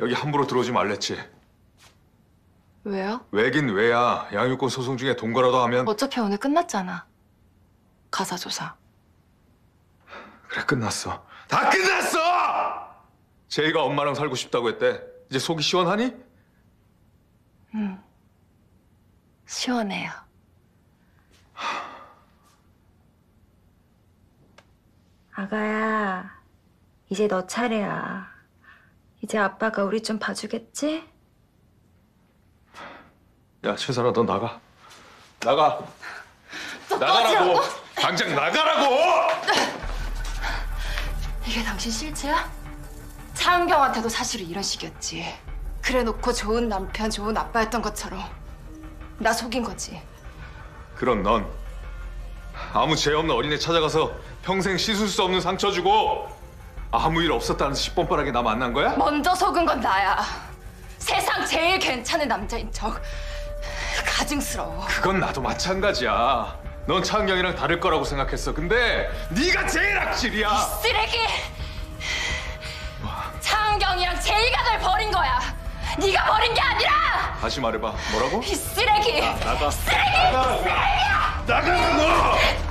여기 함부로 들어오지 말랬지. 왜요? 왜긴 왜야. 양육권 소송 중에 동거라도 하면. 어차피 오늘 끝났잖아. 가사 조사. 그래, 끝났어. 다 끝났어! 제이가 엄마랑 살고 싶다고 했대. 이제 속이 시원하니? 응. 시원해요. 아가야, 이제 너 차례야. 이제 아빠가 우리 좀 봐주겠지? 야, 최선아, 너 나가. 나가. 나가라고. 꺼지라고? 당장 나가라고! 이게 당신 실체야? 차은경한테도 사실은 이런 식이었지. 그래놓고 좋은 남편, 좋은 아빠였던 것처럼 나 속인 거지. 그럼 넌 아무 죄 없는 어린애 찾아가서 평생 씻을 수 없는 상처 주고 아무 일 없었다면서 시뻔빠르게 나 만난 거야? 먼저 속은 건 나야. 세상 제일 괜찮은 남자인 척 가증스러워. 그건 나도 마찬가지야. 넌 차은경이랑 다를 거라고 생각했어. 근데 네가 제일 악질이야. 이 쓰레기! 와. 차은경이랑 제이가 널 버린 거야. 네가 버린 게 아니라! 다시 말해봐. 뭐라고? 이 쓰레기! 나가! 쓰레기! 나가! 쓰레기야! 나가라고!